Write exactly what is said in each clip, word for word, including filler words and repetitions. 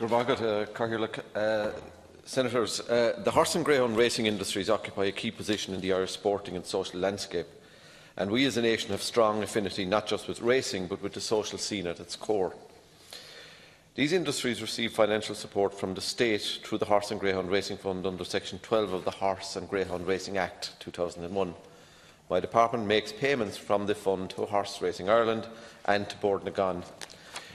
Uh, Senators, uh, the horse and greyhound racing industries occupy a key position in the Irish sporting and social landscape, and we as a nation have strong affinity not just with racing but with the social scene at its core. These industries receive financial support from the state through the Horse and Greyhound Racing Fund under Section twelve of the Horse and Greyhound Racing Act two thousand one. My department makes payments from the fund to Horse Racing Ireland and to Bord na gCon.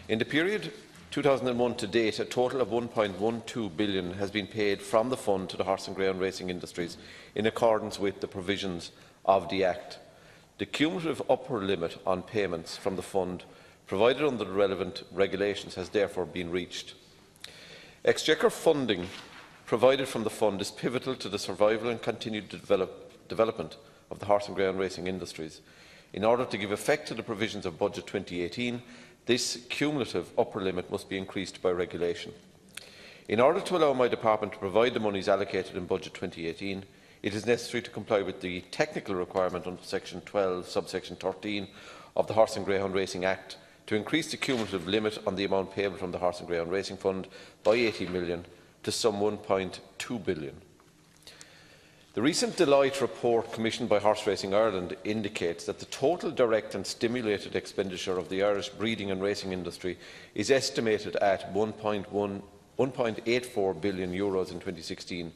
In the period two thousand one to date, a total of one point one two billion dollars has been paid from the fund to the horse and greyhound racing industries in accordance with the provisions of the Act. The cumulative upper limit on payments from the fund provided under the relevant regulations has therefore been reached. Exchequer funding provided from the fund is pivotal to the survival and continued develop, development of the horse and greyhound racing industries. In order to give effect to the provisions of Budget twenty eighteen, this cumulative upper limit must be increased by regulation. In order to allow my department to provide the monies allocated in Budget twenty eighteen, it is necessary to comply with the technical requirement under Section twelve, Subsection thirteen of the Horse and Greyhound Racing Act to increase the cumulative limit on the amount payable from the Horse and Greyhound Racing Fund by eighty million dollars to some one point two billion dollars. The recent Deloitte report commissioned by Horse Racing Ireland indicates that the total direct and stimulated expenditure of the Irish breeding and racing industry is estimated at one point eight four billion euros in twenty sixteen.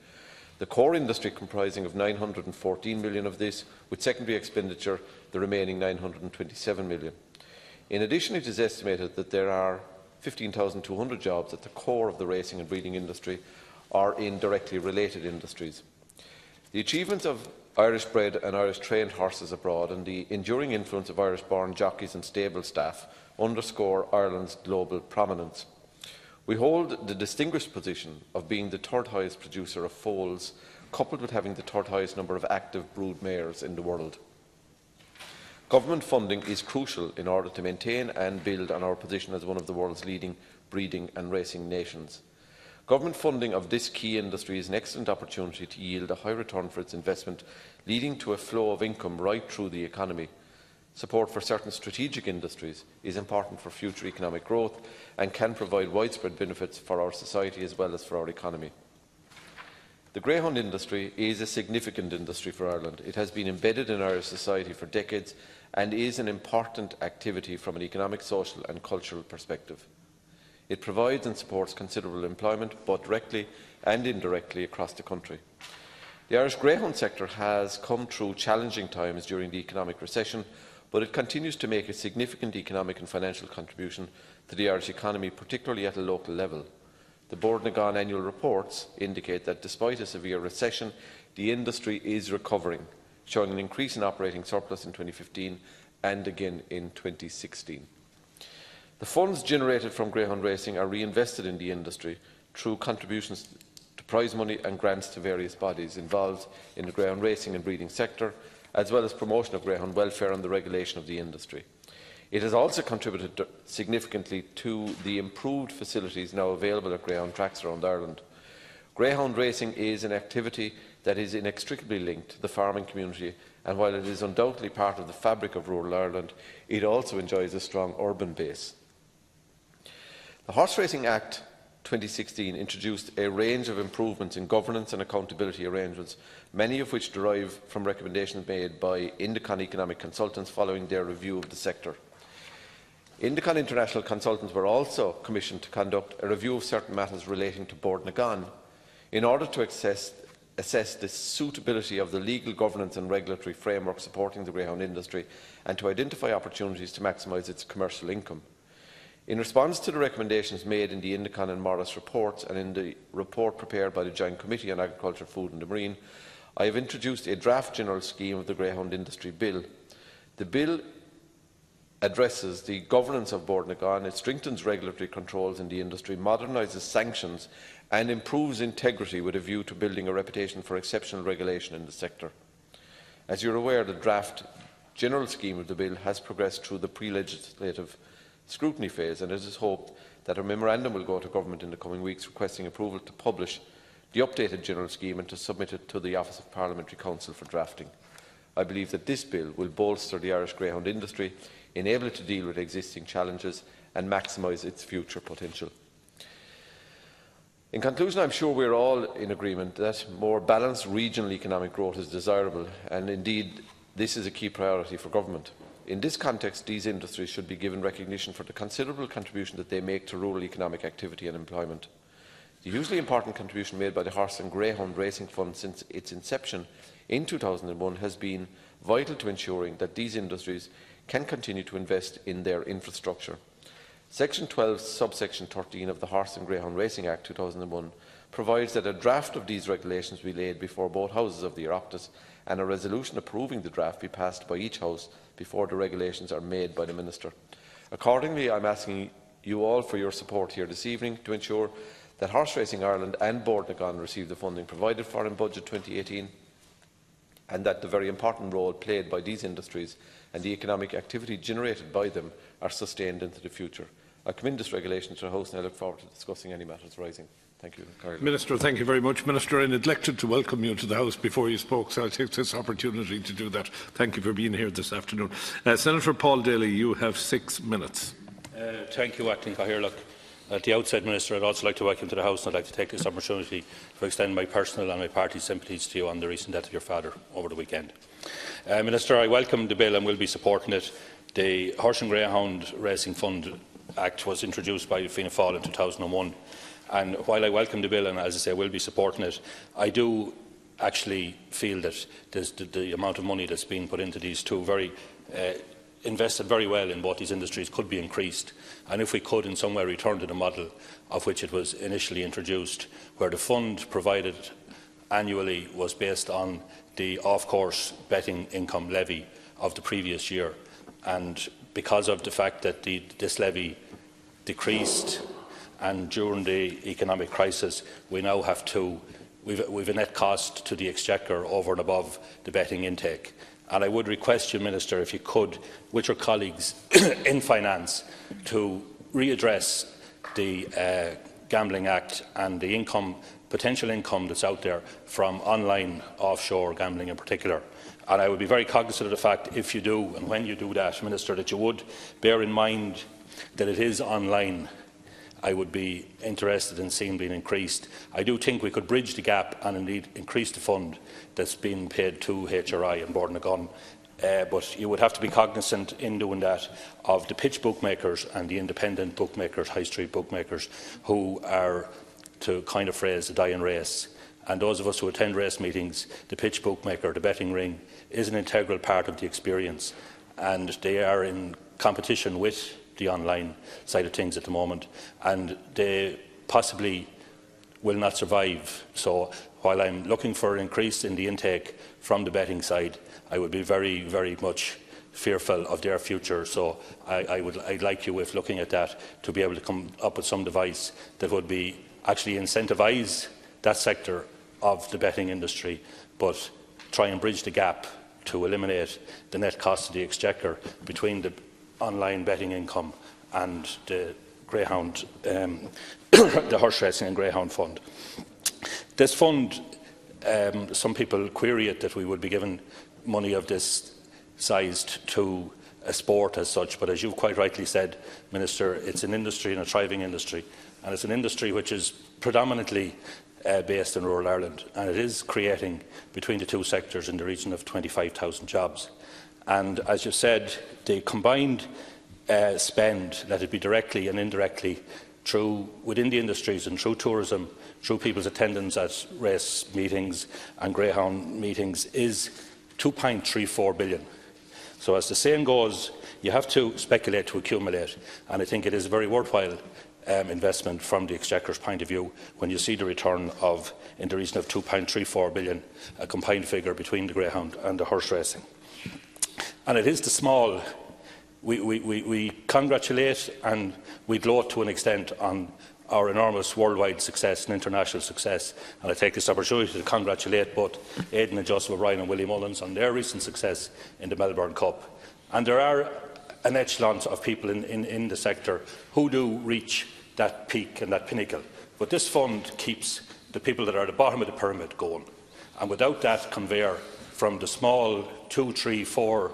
The core industry comprising of nine hundred fourteen million of this, with secondary expenditure the remaining nine hundred twenty-seven million. In addition, it is estimated that there are fifteen thousand two hundred jobs at the core of the racing and breeding industry or in directly related industries. The achievements of Irish-bred and Irish-trained horses abroad and the enduring influence of Irish-born jockeys and stable staff underscore Ireland's global prominence. We hold the distinguished position of being the third highest producer of foals, coupled with having the third highest number of active brood mares in the world. Government funding is crucial in order to maintain and build on our position as one of the world's leading breeding and racing nations. Government funding of this key industry is an excellent opportunity to yield a high return for its investment, leading to a flow of income right through the economy. Support for certain strategic industries is important for future economic growth and can provide widespread benefits for our society as well as for our economy. The greyhound industry is a significant industry for Ireland. It has been embedded in Irish society for decades and is an important activity from an economic, social and cultural perspective. It provides and supports considerable employment, both directly and indirectly across the country. The Irish greyhound sector has come through challenging times during the economic recession, but it continues to make a significant economic and financial contribution to the Irish economy, particularly at a local level. The Bord na gCon annual reports indicate that despite a severe recession, the industry is recovering, showing an increase in operating surplus in twenty fifteen and again in twenty sixteen. The funds generated from greyhound racing are reinvested in the industry through contributions to prize money and grants to various bodies involved in the greyhound racing and breeding sector, as well as promotion of greyhound welfare and the regulation of the industry. It has also contributed significantly to the improved facilities now available at greyhound tracks around Ireland. Greyhound racing is an activity that is inextricably linked to the farming community, and while it is undoubtedly part of the fabric of rural Ireland, it also enjoys a strong urban base. The Horse Racing Act twenty sixteen introduced a range of improvements in governance and accountability arrangements, many of which derive from recommendations made by Indecon Economic Consultants following their review of the sector. Indecon International Consultants were also commissioned to conduct a review of certain matters relating to Bord na gCon in order to assess, assess the suitability of the legal governance and regulatory framework supporting the greyhound industry and to identify opportunities to maximise its commercial income. In response to the recommendations made in the Indecon and Morris reports and in the report prepared by the Joint Committee on Agriculture, Food and the Marine, I have introduced a draft general scheme of the Greyhound Industry Bill. The bill addresses the governance of Bord na gCon, it strengthens regulatory controls in the industry, modernises sanctions and improves integrity with a view to building a reputation for exceptional regulation in the sector. As you are aware, the draft general scheme of the bill has progressed through the pre-legislative scrutiny phase, and it is hoped that a memorandum will go to government in the coming weeks requesting approval to publish the updated general scheme and to submit it to the Office of Parliamentary Counsel for drafting. I believe that this bill will bolster the Irish greyhound industry, enable it to deal with existing challenges and maximise its future potential. In conclusion, I am sure we are all in agreement that more balanced regional economic growth is desirable, and indeed this is a key priority for government. In this context, these industries should be given recognition for the considerable contribution that they make to rural economic activity and employment. The hugely important contribution made by the Horse and Greyhound Racing Fund since its inception in two thousand and one has been vital to ensuring that these industries can continue to invest in their infrastructure. Section twelve, subsection thirteen of the Horse and Greyhound Racing Act two thousand and one provides that a draft of these regulations be laid before both houses of the Oireachtas, and a resolution approving the draft be passed by each house before the regulations are made by the Minister. Accordingly, I am asking you all for your support here this evening to ensure that Horse Racing Ireland and Bord na gCon receive the funding provided for in Budget twenty eighteen, and that the very important role played by these industries and the economic activity generated by them are sustained into the future. I commend this regulation to the House and I look forward to discussing any matters rising. Thank you. Minister, thank you very much. Minister, I neglected to welcome you to the House before you spoke, so I'll take this opportunity to do that. Thank you for being here this afternoon. Uh, Senator Paul Daly, you have six minutes. Uh, thank you, Acting Cathaoirleach. At the outset, Minister, I'd also like to welcome to the House, and I'd like to take this opportunity to extend my personal and my party's sympathies to you on the recent death of your father over the weekend. Uh, Minister, I welcome the bill and will be supporting it. The Horse and Greyhound Racing Fund Act was introduced by Fianna Fáil in two thousand and one, and while I welcome the bill and, as I say, will be supporting it, I do actually feel that the, the amount of money that's been put into these two very uh, invested very well in both these industries could be increased, and if we could in some way return to the model of which it was initially introduced, where the fund provided annually was based on the off-course betting income levy of the previous year, and because of the fact that the, this levy decreased and during the economic crisis we now have to, we've, we've a net cost to the exchequer over and above the betting intake. And I would request you, Minister, if you could, with your colleagues in Finance, to readdress the uh, Gambling Act and the income, potential income that's out there from online offshore gambling in particular. And I would be very cognizant of the fact, if you do and when you do that, Minister, that you would bear in mind that it is online. I would be interested in seeing being increased. I do think we could bridge the gap and indeed increase the fund that's being paid to H R I and Bord na gCon, uh, but you would have to be cognisant in doing that of the pitch bookmakers and the independent bookmakers, high street bookmakers, who are, to kind of phrase, a dying race. And those of us who attend race meetings, the pitch bookmaker, the betting ring, is an integral part of the experience, and they are in competition with the online side of things at the moment, and they possibly will not survive. So while I'm looking for an increase in the intake from the betting side, I would be very, very much fearful of their future. So I, I would, I'd like you, if looking at that, to be able to come up with some device that would be actually incentivise that sector of the betting industry, but try and bridge the gap to eliminate the net cost to the exchequer between the online betting income and the greyhound, um, the Horse Racing and Greyhound Fund. This fund, um, some people query it that we would be giving money of this sized to a sport as such, but as you've quite rightly said, Minister, it's an industry and a thriving industry, and it's an industry which is predominantly uh, based in rural Ireland, and it is creating between the two sectors in the region of twenty-five thousand jobs. And as you said, the combined uh, spend, let it be directly and indirectly, through within the industries and through tourism, through people's attendance at race meetings and greyhound meetings, is two point three four billion. So as the saying goes, you have to speculate to accumulate, and I think it is a very worthwhile um, investment from the exchequer's point of view when you see the return of, in the region of two point three four billion, a combined figure between the greyhound and the horse racing. And it is the small, we, we, we, we congratulate and we gloat to an extent on our enormous worldwide success and international success. And I take this opportunity to congratulate both Aidan and Joseph O'Brien and William Mullins on their recent success in the Melbourne Cup. And there are an echelon of people in, in, in the sector who do reach that peak and that pinnacle. But this fund keeps the people that are at the bottom of the pyramid going. And without that conveyor from the small two, three, four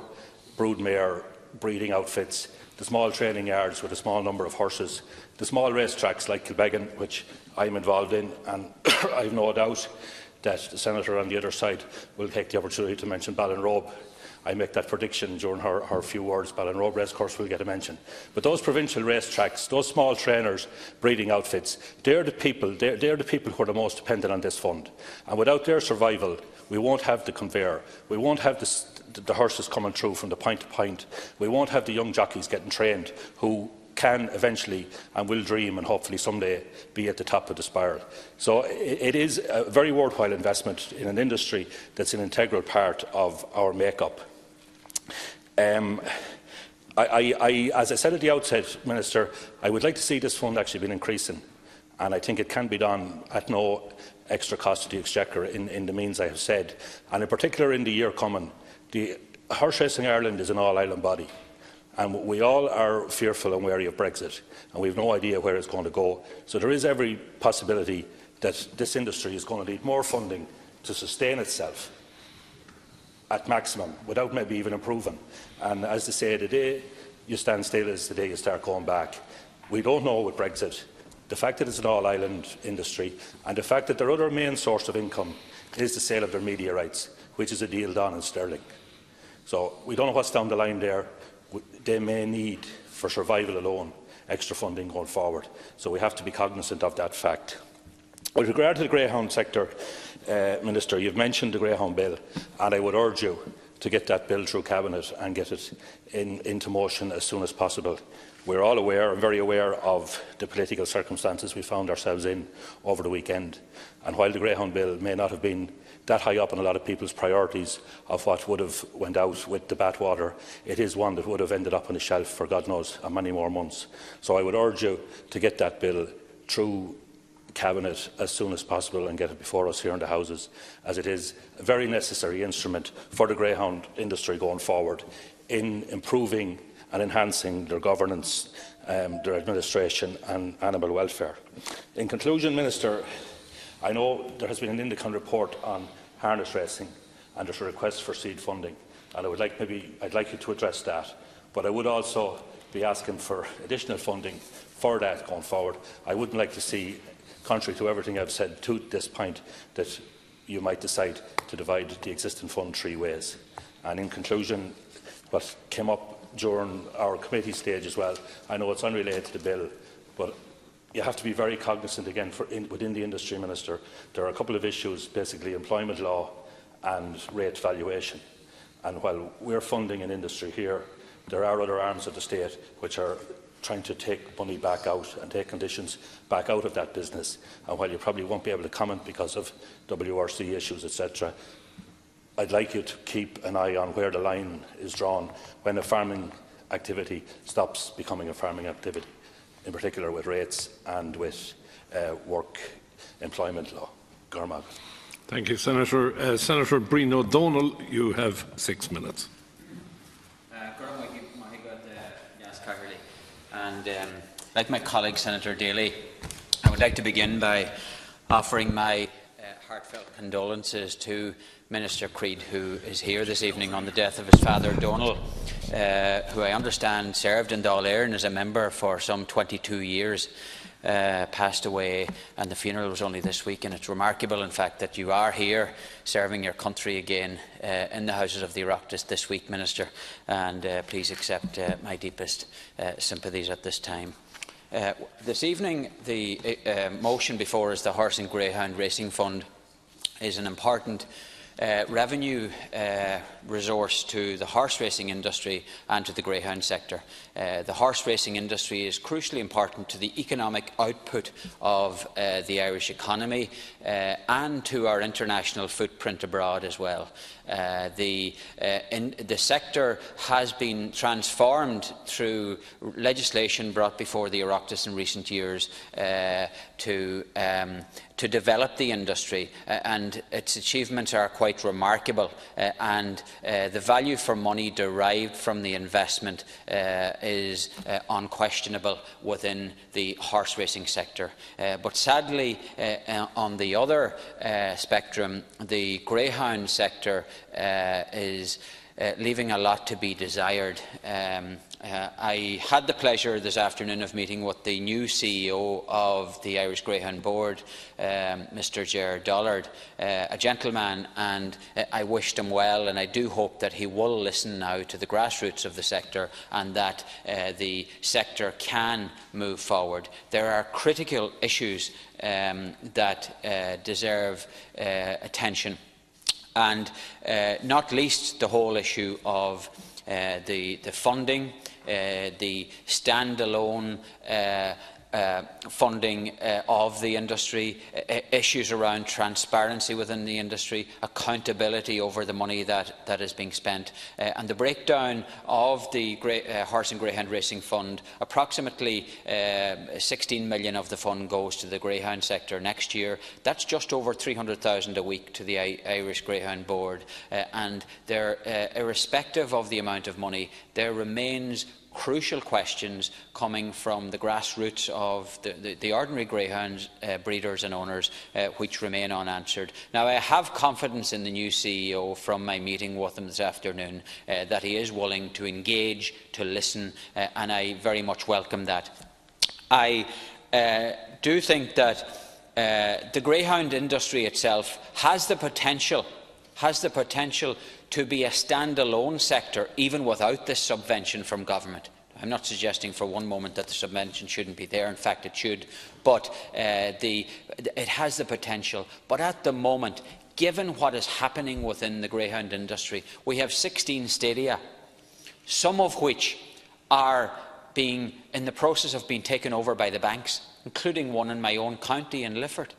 broodmare breeding outfits the small training yards with a small number of horses, the small racetracks like Kilbeggan, which I am involved in, and I have no doubt that the Senator on the other side will take the opportunity to mention Ballinrobe. I make that prediction during her, her few words. Ballinrobe Racecourse will get a mention. But those provincial racetracks, those small trainers, breeding outfits, they're the people, they're, they're the people who are the most dependent on this fund. And without their survival, we won't have the conveyor. We won't have the, the horses coming through from the point to point. We won't have the young jockeys getting trained who can eventually and will dream and hopefully someday be at the top of the spiral. So it is a very worthwhile investment in an industry that's an integral part of our make-up. Um, I, I, I, as I said at the outset, Minister, I would like to see this fund actually been increasing, and I think it can be done at no extra cost to the Exchequer in, in the means I have said, and in particular in the year coming. The Horse Racing Ireland is an all-Ireland body, and we all are fearful and wary of Brexit, and we have no idea where it's going to go. So there is every possibility that this industry is going to need more funding to sustain itself at maximum, without maybe even improving. And as they say, the day you stand still is the day you start going back. We don't know with Brexit. The fact that it's an all-Ireland industry, and the fact that their other main source of income is the sale of their media rights, which is a deal done in sterling. So we don't know what's down the line there. They may need, for survival alone, extra funding going forward. So we have to be cognisant of that fact. With regard to the greyhound sector, uh, Minister, you have mentioned the Greyhound Bill, and I would urge you to get that bill through Cabinet and get it in, into motion as soon as possible. We are all aware, and very aware, of the political circumstances we found ourselves in over the weekend. And while the Greyhound Bill may not have been that high up on a lot of people's priorities of what would have went out with the bathwater, it is one that would have ended up on the shelf for God knows how many more months. So I would urge you to get that bill through Cabinet as soon as possible and get it before us here in the Houses, as it is a very necessary instrument for the greyhound industry going forward in improving and enhancing their governance, um, their administration and animal welfare. In conclusion, Minister, I know there has been an Indecon report on harness racing and there's a request for seed funding, and I would like maybe I'd like you to address that, but I would also be asking for additional funding for that going forward. I wouldn't like to see, contrary to everything I've said to this point, that you might decide to divide the existing fund three ways. And in conclusion, what came up during our committee stage as well, I know it's unrelated to the bill, but you have to be very cognisant again for in, within the industry, Minister. There are a couple of issues, basically employment law and rate valuation. And while we're funding an industry here, there are other arms of the state which are trying to take money back out and take conditions back out of that business. And while you probably won't be able to comment because of W R C issues, et cetera, I'd like you to keep an eye on where the line is drawn when a farming activity stops becoming a farming activity, in particular with rates and with uh, work employment law. Garmag. Thank you, Senator. Uh, Senator Brian Ó Domhnaill, you have six minutes. And um, like my colleague, Senator Daly, I would like to begin by offering my uh, heartfelt condolences to Minister Creed, who is here this evening on the death of his father, Donald, uh, who I understand served in Dáil Éireann as a member for some twenty-two years, uh, passed away, and the funeral was only this week. And it's remarkable, in fact, that you are here serving your country again uh, in the Houses of the Oireachtas this week, Minister. And uh, please accept uh, my deepest uh, sympathies at this time. Uh, this evening, the uh, motion before us, the Horse and Greyhound Racing Fund, is an important Uh, revenue uh, resource to the horse racing industry and to the greyhound sector. Uh, the horse racing industry is crucially important to the economic output of uh, the Irish economy uh, and to our international footprint abroad as well. Uh, the, uh, in, the sector has been transformed through legislation brought before the Oireachtas in recent years uh, to, um, to develop the industry, uh, and its achievements are quite remarkable, uh, and uh, the value for money derived from the investment uh, is uh, unquestionable within the horse racing sector. Uh, but sadly, uh, on the other uh, spectrum, the greyhound sector Uh, is uh, leaving a lot to be desired. Um, uh, I had the pleasure this afternoon of meeting with the new C E O of the Irish Greyhound Board, um, Mister Gerard Dollard, uh, a gentleman, and uh, I wished him well, and I do hope that he will listen now to the grassroots of the sector and that uh, the sector can move forward. There are critical issues um, that uh, deserve uh, attention, and uh, not least the whole issue of uh, the, the funding, uh, the standalone uh, uh, funding uh, of the industry, uh, issues around transparency within the industry, accountability over the money that, that is being spent, uh, and the breakdown of the Grey, uh, Horse and Greyhound Racing Fund. Approximately uh, sixteen million of the fund goes to the greyhound sector next year. That's just over three hundred thousand a week to the I Irish Greyhound Board, uh, and they're, uh, irrespective of the amount of money, there remains crucial questions coming from the grassroots of the, the, the ordinary greyhound uh, breeders and owners, uh, which remain unanswered. Now, I have confidence in the new C E O from my meeting with him this afternoon, uh, that he is willing to engage, to listen, uh, and I very much welcome that. I uh, do think that uh, the greyhound industry itself has the potential has the potential to be a standalone sector, even without this subvention from government. I'm not suggesting for one moment that the subvention shouldn't be there. In fact, it should. But uh, the, it has the potential. But at the moment, given what is happening within the greyhound industry, we have sixteen stadia, some of which are being in the process of being taken over by the banks, including one in my own county in Lifford.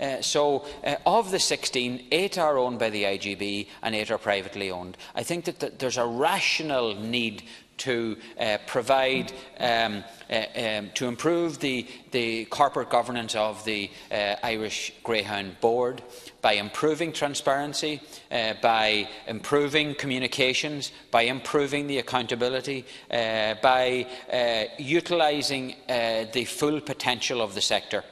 Uh, so, uh, of the sixteen, eight are owned by the I G B and eight are privately owned. I think that th there's a rational need to uh, provide, um, uh, um, to improve the, the corporate governance of the uh, Irish Greyhound Board by improving transparency, uh, by improving communications, by improving the accountability, uh, by uh, utilising uh, the full potential of the sector.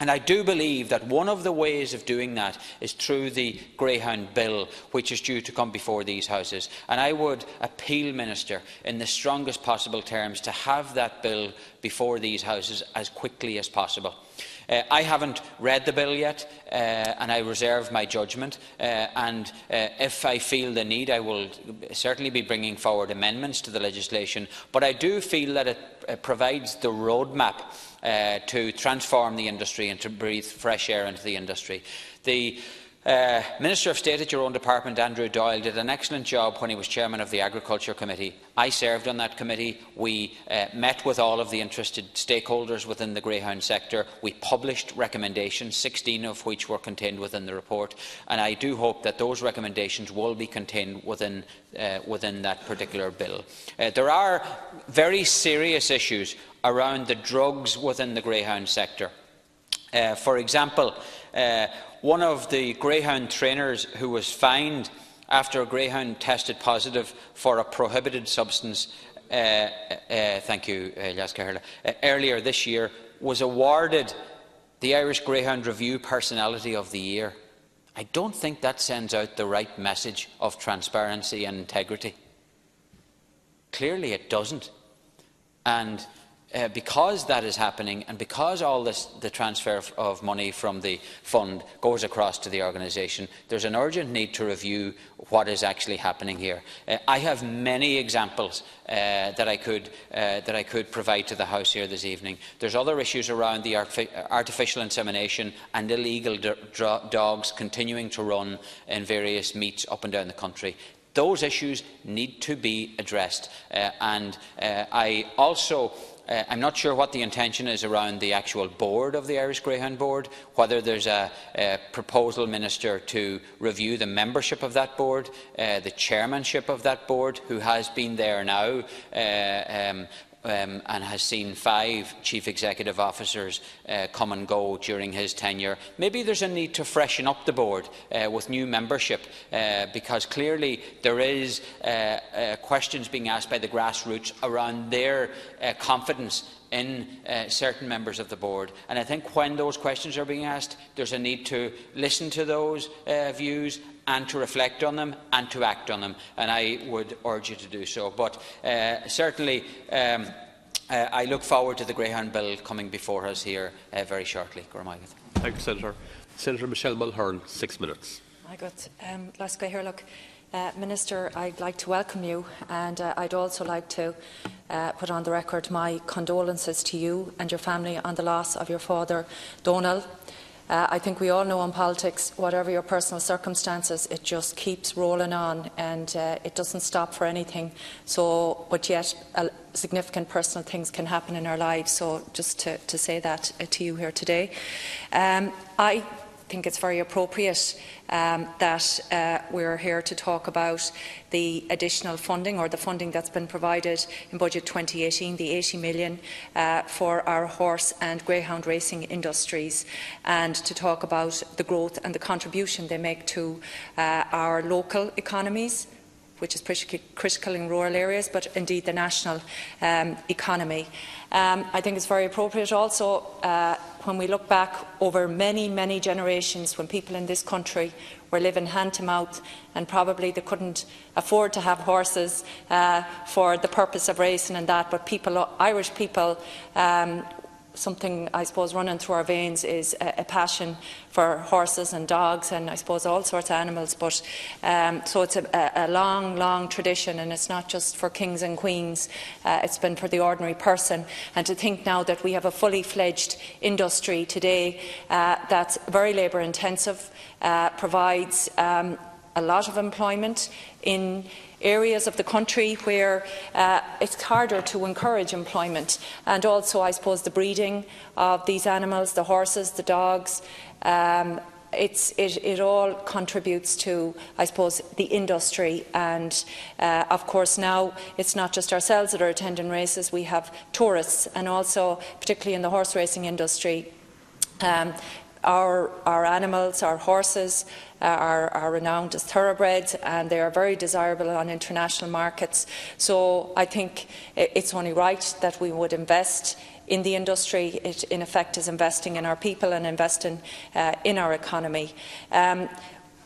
And I do believe that one of the ways of doing that is through the Greyhound Bill, which is due to come before these houses. And I would appeal, Minister, in the strongest possible terms to have that bill before these houses as quickly as possible. Uh, I haven't read the bill yet, uh, and I reserve my judgment. Uh, and uh, if I feel the need, I will certainly be bringing forward amendments to the legislation. But I do feel that it uh, provides the roadmap uh, to transform the industry and to breathe fresh air into the industry. The Uh, Minister of State at your own department, Andrew Doyle, did an excellent job when he was chairman of the Agriculture Committee. I served on that committee. We uh, met with all of the interested stakeholders within the greyhound sector. We published recommendations, sixteen of which were contained within the report, and I do hope that those recommendations will be contained within, uh, within that particular bill. Uh, there are very serious issues around the drugs within the greyhound sector. Uh, for example, uh, one of the greyhound trainers who was fined after a greyhound tested positive for a prohibited substance uh, uh, thank you, uh, Cathaoirleach, uh, earlier this year was awarded the Irish Greyhound Review Personality of the Year. I don't think that sends out the right message of transparency and integrity. Clearly it doesn't. And Uh, because that is happening, and because all this, the transfer of money from the fund goes across to the organisation, there's an urgent need to review what is actually happening here. Uh, I have many examples uh, that, I could, uh, that I could provide to the House here this evening. There's other issues around the artific artificial insemination and illegal dogs continuing to run in various meets up and down the country. Those issues need to be addressed. Uh, and uh, I also... Uh, I'm not sure what the intention is around the actual board of the Irish Greyhound Board, whether there's a, a proposal, Minister, to review the membership of that board, uh, the chairmanship of that board, who has been there now uh, um, um, and has seen five chief executive officers uh, come and go during his tenure. Maybe there's a need to freshen up the board uh, with new membership, uh, because clearly there is uh, uh, questions being asked by the grassroots around their uh, confidence in uh, certain members of the board. And I think when those questions are being asked, there's a need to listen to those uh, views and to reflect on them and to act on them. And I would urge you to do so. But uh, certainly, um, uh, I look forward to the Greyhound Bill coming before us here uh, very shortly. Thank you, Senator. Senator Michelle Mulhern, six minutes. I got um, last guy here. Look. Uh, Minister, I'd like to welcome you, and uh, I'd also like to uh, put on the record my condolences to you and your family on the loss of your father, Donald. Uh, I think we all know in politics, whatever your personal circumstances, it just keeps rolling on, and uh, it doesn't stop for anything. So, but yet, uh, significant personal things can happen in our lives. So, just to, to say that uh, to you here today, um, I. I think it's very appropriate um, that uh, we're here to talk about the additional funding, or the funding that's been provided in Budget twenty eighteen, the eighty million uh, for our horse and greyhound racing industries, and to talk about the growth and the contribution they make to uh, our local economies, which is pretty critical in rural areas, but indeed the national um, economy. Um, I think it's very appropriate also uh, when we look back over many, many generations when people in this country were living hand to mouth, and probably they couldn't afford to have horses uh, for the purpose of racing and that, but people, Irish people, um, something I suppose running through our veins is a, a passion for horses and dogs, and I suppose all sorts of animals. But um, so it's a, a long, long tradition, and it's not just for kings and queens. Uh, it's been for the ordinary person. And to think now that we have a fully fledged industry today uh, that's very labour intensive, uh, provides um, a lot of employment in areas of the country where uh, it's harder to encourage employment, and also I suppose the breeding of these animals, the horses, the dogs, um, it's, it, it all contributes to, I suppose, the industry. And uh, of course now it's not just ourselves that are attending races, we have tourists, and also particularly in the horse racing industry, um, Our, our animals, our horses, uh, are, are renowned as thoroughbreds, and they are very desirable on international markets. So I think it's only right that we would invest in the industry. It, in effect, is investing in our people and investing uh, in our economy. Um,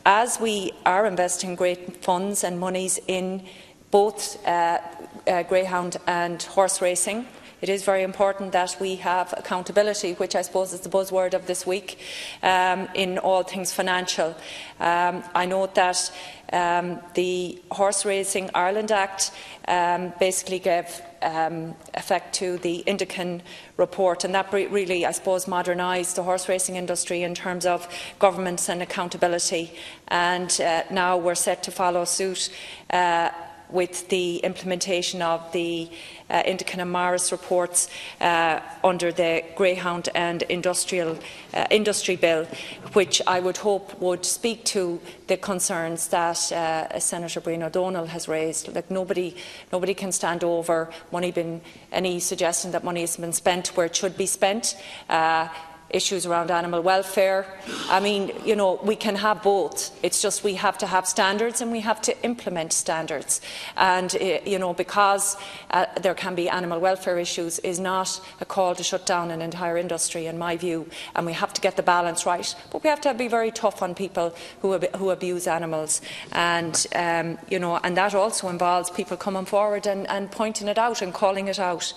as we are investing great funds and monies in both uh, uh, greyhound and horse racing, it is very important that we have accountability, which I suppose is the buzzword of this week, um, in all things financial. Um, I note that um, the Horse Racing Ireland Act um, basically gave um, effect to the Indecon report, and that really, I suppose, modernised the horse racing industry in terms of governance and accountability. And uh, now we're set to follow suit uh, with the implementation of the uh, Indecon and Morris reports uh, under the Greyhound and Industrial uh, Industry Bill, which I would hope would speak to the concerns that uh, Senator Brian Ó Domhnaill has raised. Like nobody, nobody can stand over money been, any suggestion that money has been spent where it should be spent. Uh, issues around animal welfare. I mean, you know, we can have both. It's just we have to have standards and we have to implement standards. And, you know, because uh, there can be animal welfare issues is not a call to shut down an entire industry, in my view. And we have to get the balance right. But we have to be very tough on people who, ab who abuse animals. And, um, you know, and that also involves people coming forward and, and pointing it out and calling it out.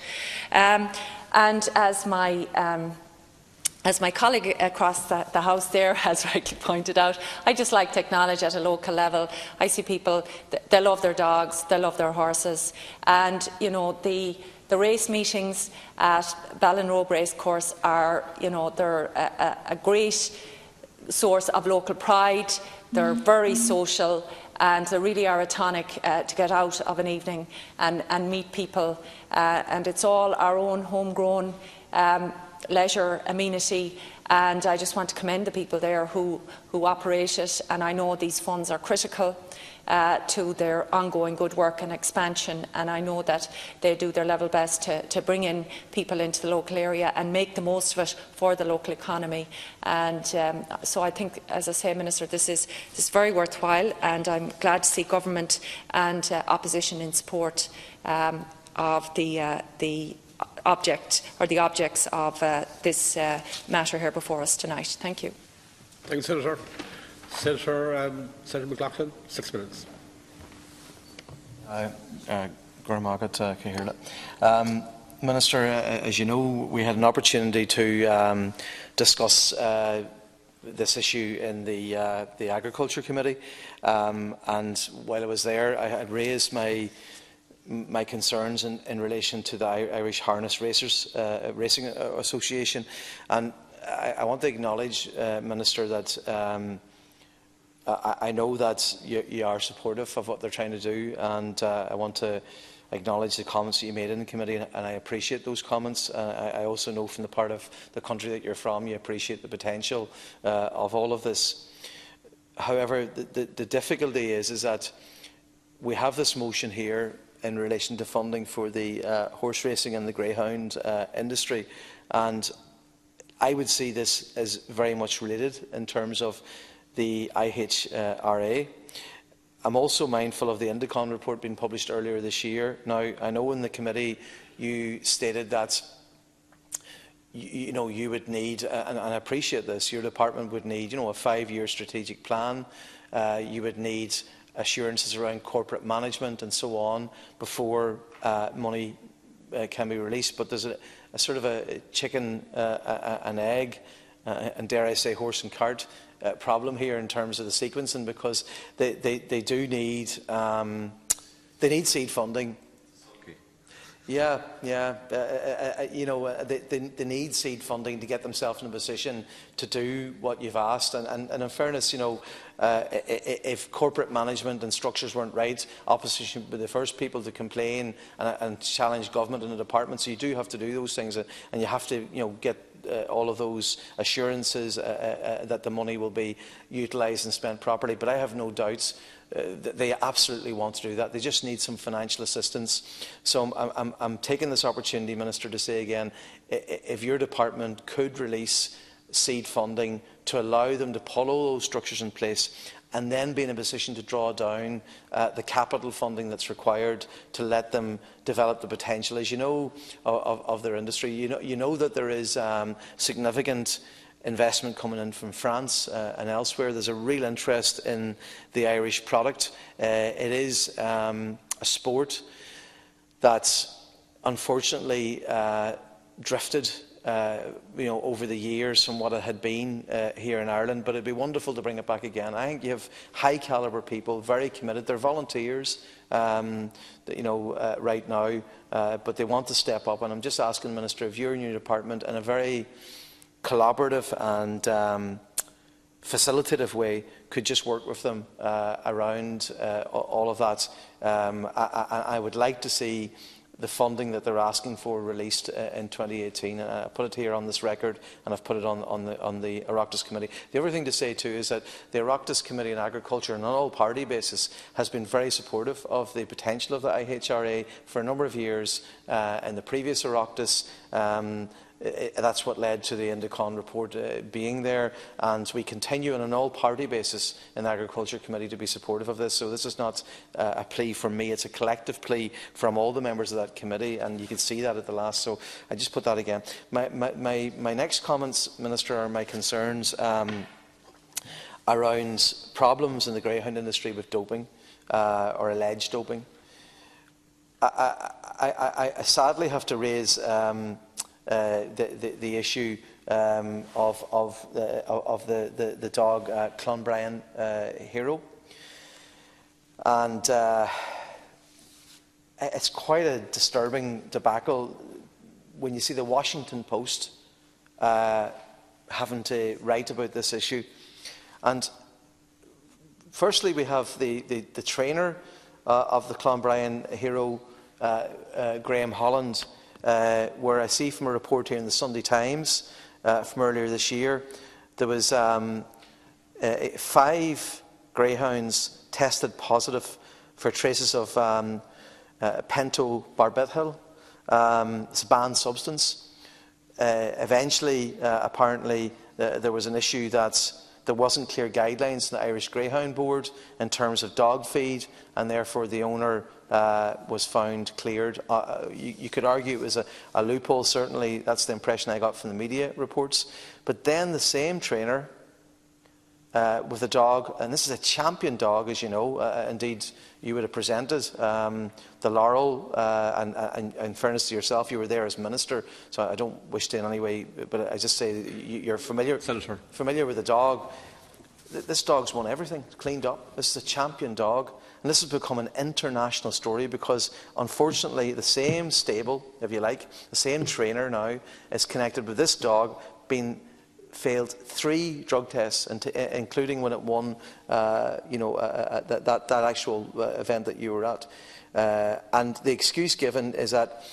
Um, and as my... Um, As my colleague across the, the House there has rightly pointed out, I just like to acknowledge at a local level, I see people, they love their dogs, they love their horses, and you know, the, the race meetings at Ballinrobe Racecourse are, you know, they're a, a, a great source of local pride, they're mm-hmm. very social, and they really are a tonic uh, to get out of an evening and, and meet people, uh, and it's all our own homegrown um, leisure amenity, and I just want to commend the people there who, who operate it, and I know these funds are critical uh, to their ongoing good work and expansion, and I know that they do their level best to, to bring in people into the local area and make the most of it for the local economy. And um, so I think, as I say, Minister, this is, this is very worthwhile, and I'm glad to see government and uh, opposition in support um, of the, uh, the object or the objects of uh, this uh, matter here before us tonight. Thank you. Thank you, Senator. Senator, um, Senator McLaughlin, six minutes. Uh, uh, um, Minister, uh, as you know, we had an opportunity to um, discuss uh, this issue in the, uh, the Agriculture Committee, um, and while I was there, I had raised my my concerns in, in relation to the Irish Harness Racers uh, Racing Association, and I, I want to acknowledge, uh, Minister, that um, I, I know that you, you are supportive of what they're trying to do, and uh, I want to acknowledge the comments that you made in the committee, and I appreciate those comments. Uh, I, I also know from the part of the country that you're from, you appreciate the potential uh, of all of this. However, the, the, the difficulty is, is that we have this motion here in relation to funding for the uh, horse racing and the greyhound uh, industry. And I would see this as very much related in terms of the I H R A. I'm also mindful of the Indecon report being published earlier this year. Now, I know in the committee you stated that you know, you would need, and I appreciate this, your department would need you know, a five-year strategic plan. Uh, you would need assurances around corporate management and so on before uh, money uh, can be released. But there's a, a sort of a chicken, uh, a, an egg, uh, and dare I say horse and cart uh, problem here in terms of the sequencing, because they, they, they do need, um, they need seed funding. Okay. Yeah, yeah, uh, uh, you know, uh, they, they, they need seed funding to get themselves in a position to do what you've asked. And, and, and in fairness, you know, Uh, if corporate management and structures weren't right, opposition would be the first people to complain and, and challenge government and the department. So you do have to do those things, and you have to, you know, get uh, all of those assurances uh, uh, that the money will be utilised and spent properly. But I have no doubts uh, that they absolutely want to do that. They just need some financial assistance. So I'm, I'm, I'm taking this opportunity, Minister, to say again, if your department could release seed funding to allow them to pull all those structures in place and then be in a position to draw down uh, the capital funding that's required to let them develop the potential, as you know, of, of their industry. You know, you know that there is um, significant investment coming in from France uh, and elsewhere. There's a real interest in the Irish product. Uh, it is um, a sport that's unfortunately uh, drifted Uh, you know, over the years from what it had been uh, here in Ireland, but it'd be wonderful to bring it back again. I think you have high-caliber people, very committed. They're volunteers, um, you know, uh, right now, uh, but they want to step up. And I'm just asking, Minister, if you're in your department, in a very collaborative and um, facilitative way, could just work with them uh, around uh, all of that. Um, I, I, I would like to see the funding that they're asking for released uh, in twenty eighteen. And I put it here on this record, and I've put it on, on the, on the Oireachtas Committee. The other thing to say too is that the Oireachtas Committee on Agriculture, on an all-party basis, has been very supportive of the potential of the I H R A for a number of years. Uh, in the previous Oireachtas, um, It, that's what led to the Indecon report uh, being there, and we continue on an all-party basis in the Agriculture Committee to be supportive of this. So this is not uh, a plea from me, it's a collective plea from all the members of that committee, and you can see that at the last. So I just put that again. My, my, my, my next comments, Minister, are my concerns um, around problems in the greyhound industry with doping uh, or alleged doping. I, I, I, I sadly have to raise um, Uh, the, the, the issue um, of, of, the, of the, the, the dog uh, Clonbrian uh, Hero. And uh, it's quite a disturbing debacle when you see the Washington Post uh, having to write about this issue. And firstly, we have the, the, the trainer uh, of the Clonbrian Hero, uh, uh, Graham Holland, Uh, where I see from a report here in the Sunday Times uh, from earlier this year, there was um, uh, five greyhounds tested positive for traces of um, uh, pentobarbital. Um, it's a banned substance. Uh, eventually, uh, apparently, uh, there was an issue that there wasn't clear guidelines in the Irish Greyhound Board in terms of dog feed, and therefore the owner uh, was found cleared. Uh, you, you could argue it was a, a loophole, certainly that's the impression I got from the media reports. But then the same trainer uh, with a dog, and this is a champion dog, as you know, uh, indeed you would have presented um, the laurel, uh, and, and, and in fairness to yourself, you were there as Minister, so I don't wish to in any way, but I just say you're familiar, Senator. familiar with the dog. This dog's won everything, it's cleaned up. This is a champion dog, and this has become an international story because, unfortunately, the same stable, if you like, the same trainer now is connected with this dog being failed three drug tests, including when it won uh, you know, uh, that, that, that actual event that you were at. Uh, and the excuse given is that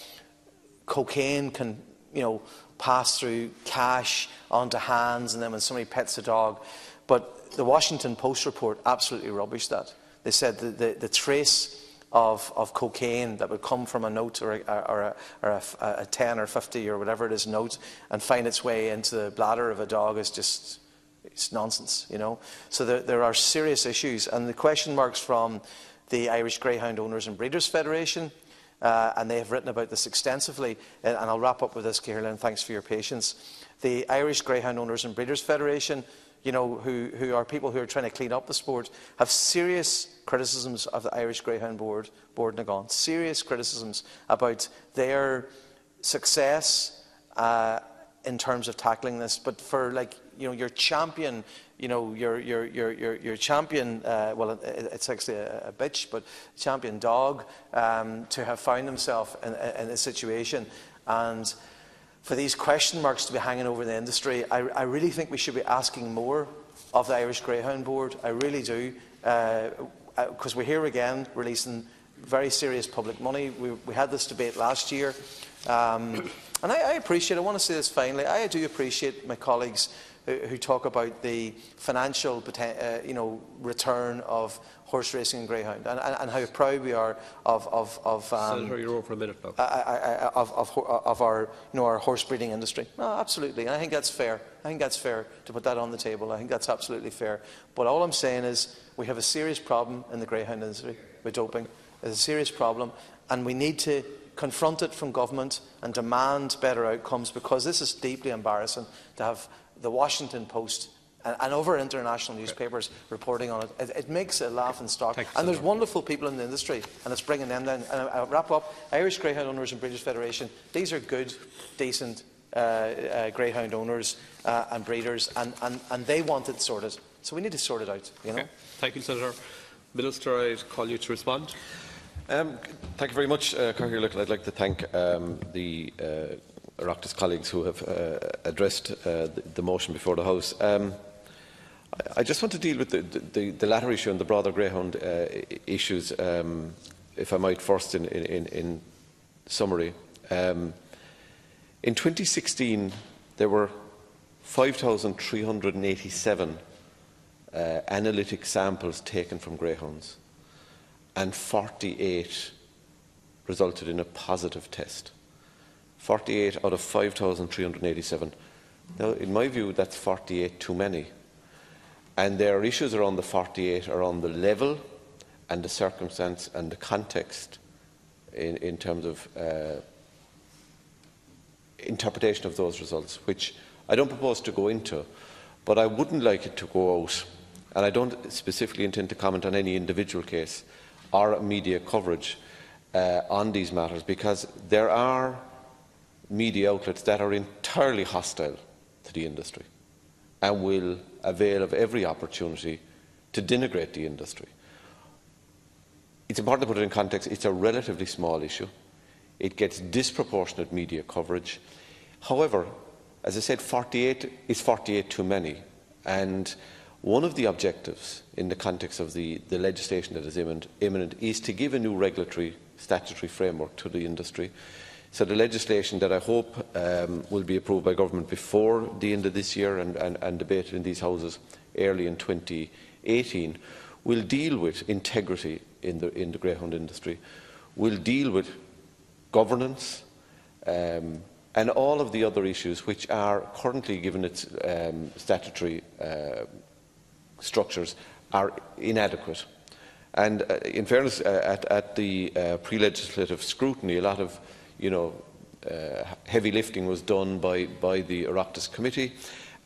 cocaine can you know, pass through cash onto hands, and then when somebody pets a dog. But the Washington Post report absolutely rubbished that. They said the, the, the trace Of, of cocaine that would come from a note or, a, or, a, or a, a ten or fifty or whatever it is note and find its way into the bladder of a dog is just it's nonsense, you know. So there, there are serious issues, and the question marks from the Irish Greyhound Owners and Breeders Federation, uh, and they have written about this extensively, and I'll wrap up with this, Caroline, thanks for your patience. The Irish Greyhound Owners and Breeders Federation, you know, who, who are people who are trying to clean up the sport, have serious criticisms of the Irish Greyhound Board, Bord na gCon, serious criticisms about their success uh, in terms of tackling this. But for, like, you know, your champion, you know, your, your, your, your, your champion, uh, well, it, it's actually a, a bitch, but champion dog, um, to have found himself in, in this situation, and for these question marks to be hanging over the industry, I, I really think we should be asking more of the Irish Greyhound Board. I really do, because uh, uh, we're here again releasing very serious public money. We, we had this debate last year, um, and I, I appreciate, I want to say this finally, I do appreciate my colleagues who, who talk about the financial uh, you know, return of horse racing and greyhound, and, and, and how proud we are of of of um, Senator, you're over for a minute now. I, I, I, of, of of our you know our horse breeding industry. No, absolutely, and I think that's fair. I think that's fair to put that on the table. I think that's absolutely fair. But all I'm saying is we have a serious problem in the greyhound industry with doping. It's a serious problem, and we need to confront it from government and demand better outcomes, because this is deeply embarrassing to have the Washington Post and other international newspapers reporting on it. It, it makes a laughing stock. Thanks, and there's Senator. Wonderful people in the industry, and it's bringing them down. And I'll wrap up. Irish Greyhound Owners and Breeders Federation, these are good, decent uh, uh, greyhound owners uh, and breeders, and, and, and they want it sorted. So we need to sort it out. You know? Okay. Thank you, Senator. Minister, I call you to respond. Um, thank you very much, uh, Cathaoirleach. I'd like to thank um, the uh, Oireachtas colleagues who have uh, addressed uh, the, the motion before the House. Um, I just want to deal with the, the, the latter issue and the broader greyhound uh, issues, um, if I might, first in, in, in summary. Um, in twenty sixteen, there were five thousand three hundred eighty-seven uh, analytic samples taken from greyhounds, and forty-eight resulted in a positive test. forty-eight out of five thousand three hundred eighty-seven. Now, in my view, that's forty-eight too many. And there are issues around the forty-eight, around the level and the circumstance and the context in, in terms of uh, interpretation of those results, which I don't propose to go into, but I wouldn't like it to go out, and I don't specifically intend to comment on any individual case or media coverage uh, on these matters, because there are media outlets that are entirely hostile to the industry and will avail of every opportunity to denigrate the industry. It's important to put it in context. It's a relatively small issue. It gets disproportionate media coverage. However, as I said, forty-eight is forty-eight too many. And one of the objectives in the context of the, the legislation that is imminent, imminent is to give a new regulatory statutory framework to the industry. So the legislation that I hope um, will be approved by government before the end of this year and, and, and debated in these houses early in twenty eighteen will deal with integrity in the, in the greyhound industry, will deal with governance um, and all of the other issues which are currently, given its um, statutory uh, structures are inadequate. And uh, in fairness, uh, at, at the uh, pre-legislative scrutiny, a lot of you know, uh, heavy lifting was done by, by the Oireachtas Committee,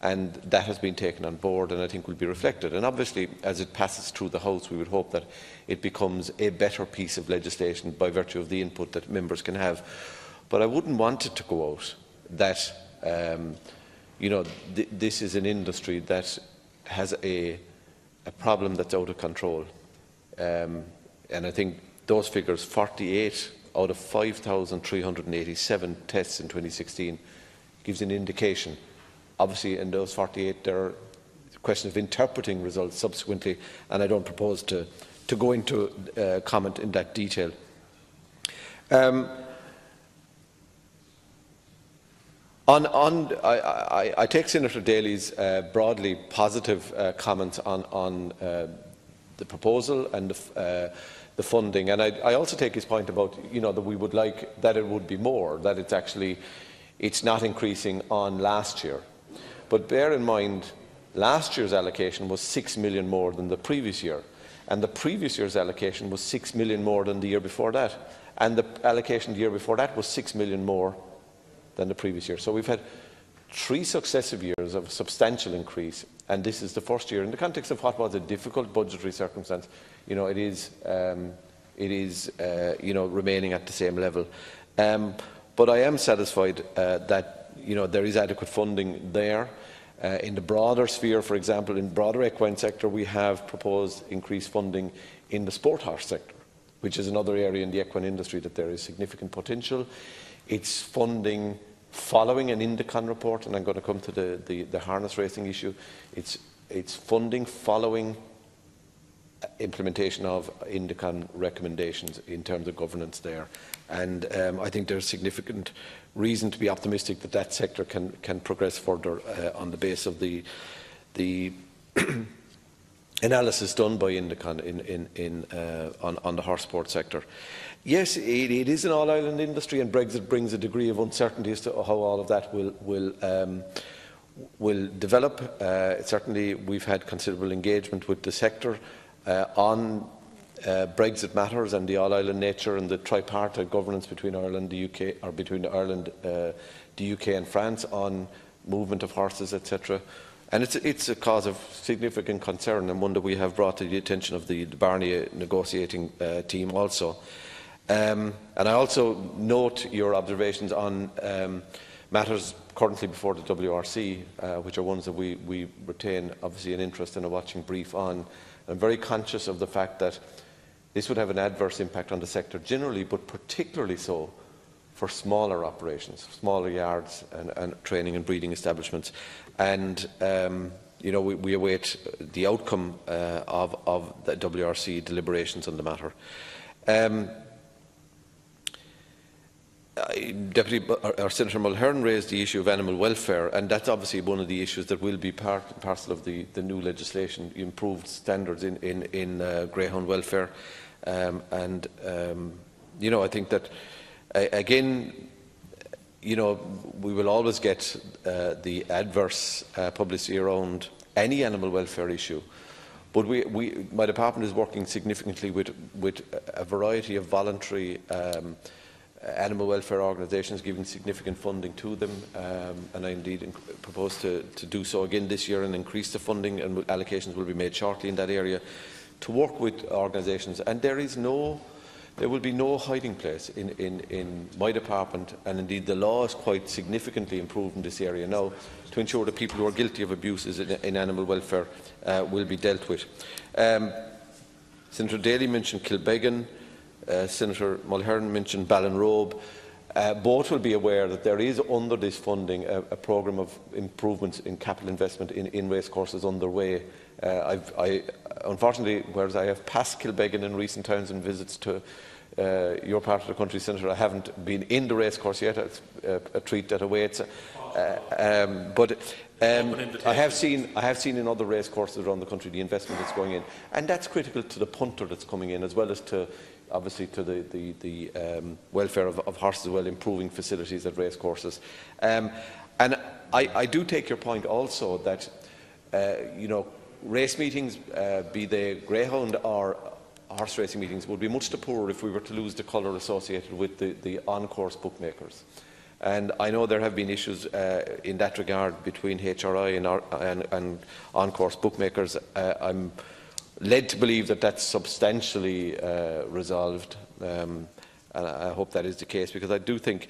and that has been taken on board and I think will be reflected. And obviously, as it passes through the House, we would hope that it becomes a better piece of legislation by virtue of the input that members can have. But I wouldn't want it to go out that um, you know, th this is an industry that has a, a problem that's out of control. Um, and I think those figures, forty-eight out of five thousand three hundred eighty-seven tests in twenty sixteen, gives an indication. Obviously, in those forty-eight, there are questions of interpreting results subsequently, and I don't propose to, to go into uh, comment in that detail. Um, On, on, I, I, I take Senator Daly's uh, broadly positive uh, comments on, on uh, the proposal and the, uh, the funding, and I, I also take his point about you know that we would like that it would be more, that it's actually it's not increasing on last year. But bear in mind, last year's allocation was six million more than the previous year, and the previous year's allocation was six million more than the year before that, and the allocation the year before that was six million more than the previous year. So we've had three successive years of substantial increase, and this is the first year. In the context of what was a difficult budgetary circumstance, you know, it is, um, it is, uh, you know, remaining at the same level. Um, but I am satisfied uh, that you know there is adequate funding there. Uh, in the broader sphere, for example, in the broader equine sector, we have proposed increased funding in the sport horse sector, which is another area in the equine industry that there is significant potential. It's funding following an Indecon report, and I'm going to come to the, the, the harness racing issue. It's, it's funding following implementation of Indecon recommendations in terms of governance there. And um, I think there's significant reason to be optimistic that that sector can, can progress further uh, on the basis of the, the analysis done by Indecon in, in, in, uh, on, on the horse sport sector. Yes, it, it is an all-Ireland industry, and Brexit brings a degree of uncertainty as to how all of that will, will, um, will develop. Uh, certainly, we've had considerable engagement with the sector uh, on uh, Brexit matters and the all-Ireland nature and the tripartite governance between Ireland, the U K, or between Ireland, uh, the U K, and France on movement of horses, et cetera. And it's, it's a cause of significant concern, and one that we have brought to the attention of the, the Barnier negotiating uh, team also. Um, and I also note your observations on um, matters currently before the W R C, uh, which are ones that we, we retain obviously an interest in a watching brief on. I'm very conscious of the fact that this would have an adverse impact on the sector generally, but particularly so for smaller operations, smaller yards and, and training and breeding establishments. And um, you know, we, we await the outcome uh, of, of the W R C deliberations on the matter. Um, Deputy or Senator Mulhern raised the issue of animal welfare, and that's obviously one of the issues that will be part and parcel of the, the new legislation, improved standards in, in, in uh, greyhound welfare. Um, and, um, you know, I think that, uh, again, you know, we will always get uh, the adverse uh, publicity around any animal welfare issue. But we, we, my department is working significantly with, with a variety of voluntary um, animal welfare organisations, giving significant funding to them, um, and I indeed inc propose to, to do so again this year and increase the funding, and allocations will be made shortly in that area to work with organisations. And there is no, there will be no hiding place in, in, in my department, and indeed the law is quite significantly improved in this area now to ensure that people who are guilty of abuses in, in animal welfare uh, will be dealt with. Um, Senator Daly mentioned Kilbeggan. Uh, Senator Mulhern mentioned Ballinrobe. Uh, both will be aware that there is under this funding a, a programme of improvements in capital investment in, in racecourses underway. Uh, I've, I, unfortunately, whereas I have passed Kilbeggan in recent times in visits to uh, your part of the country, Senator, I haven't been in the racecourse yet. It's a, a treat that awaits. Uh, um, but um, I have seen, I have seen in other racecourses around the country the investment that's going in, and that's critical to the punter that's coming in, as well as to obviously to the, the, the um, welfare of, of horses as well, improving facilities at racecourses. Um, and I, I do take your point also that, uh, you know, race meetings, uh, be they greyhound or horse racing meetings, would be much the poorer if we were to lose the colour associated with the, the on-course bookmakers. And I know there have been issues uh, in that regard between H R I and, our, and, and on-course bookmakers. Uh, I'm led to believe that that's substantially uh, resolved, um, and I hope that is the case, because I do think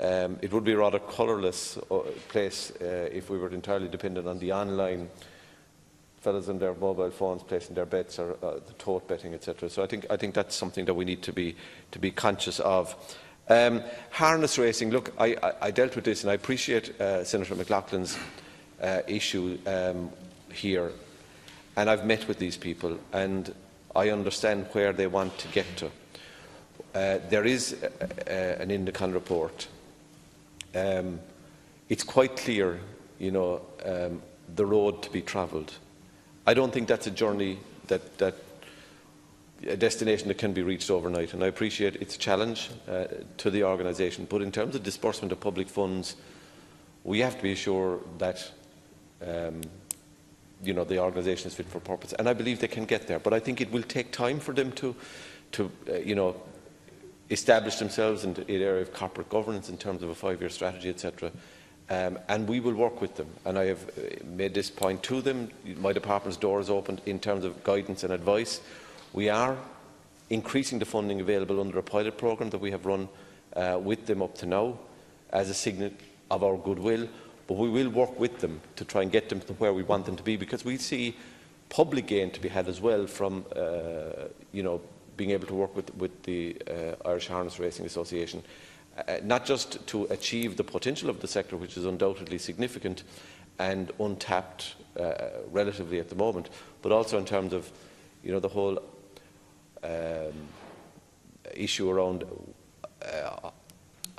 um, it would be a rather colourless place uh, if we were entirely dependent on the online fellas on their mobile phones placing their bets or uh, the tote betting, et cetera. So I think, I think that's something that we need to be, to be conscious of. Um, harness racing, look, I, I, I dealt with this and I appreciate uh, Senator McLaughlin's uh, issue um, here, and I've met with these people and I understand where they want to get to. Uh, there is a, a, an Indecon report. Um, it's quite clear, you know, um, the road to be travelled. I don't think that's a journey that, that a destination that can be reached overnight, and I appreciate it's a challenge uh, to the organisation, but in terms of disbursement of public funds, we have to be sure that um, you know, the organisation is fit for purpose, and I believe they can get there, but I think it will take time for them to, to uh, you know, establish themselves in the area of corporate governance in terms of a five-year strategy, et cetera. Um, and we will work with them, and I have made this point to them. My department's door is open in terms of guidance and advice. We are increasing the funding available under a pilot programme that we have run uh, with them up to now as a signal of our goodwill, but we will work with them to try and get them to where we want them to be, because we see public gain to be had as well from uh, you know, being able to work with, with the uh, Irish Harness Racing Association, uh, not just to achieve the potential of the sector, which is undoubtedly significant and untapped uh, relatively at the moment, but also in terms of, you know, the whole Um, issue around uh,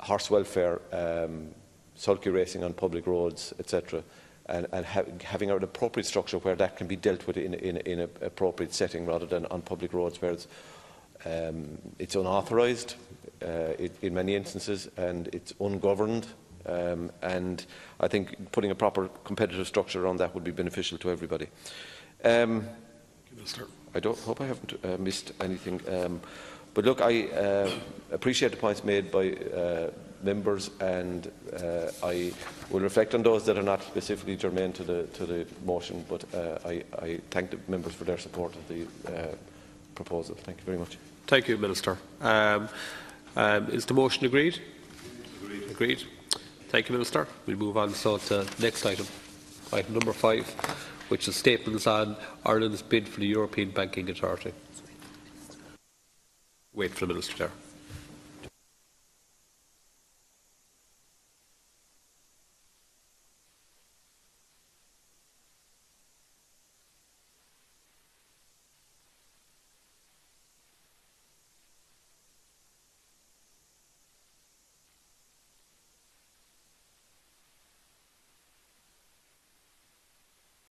horse welfare, um, sulky racing on public roads, et cetera, and, and ha having an appropriate structure where that can be dealt with in, in, in an appropriate setting, rather than on public roads where it's, um, it's unauthorised uh, it, in many instances, and it's ungoverned. Um, and I think putting a proper competitive structure around that would be beneficial to everybody. Um, I don't hope I haven't uh, missed anything, um, but look, I uh, appreciate the points made by uh, members, and uh, I will reflect on those that are not specifically germane to the to the motion. But uh, I, I thank the members for their support of the uh, proposal. Thank you very much. Thank you, Minister. Um, um, is the motion agreed? Agreed. Agreed. Thank you, Minister. We'll move on so to the next item, item number five, which is statements on Ireland's bid for the European Banking Authority. Wait for the Minister there.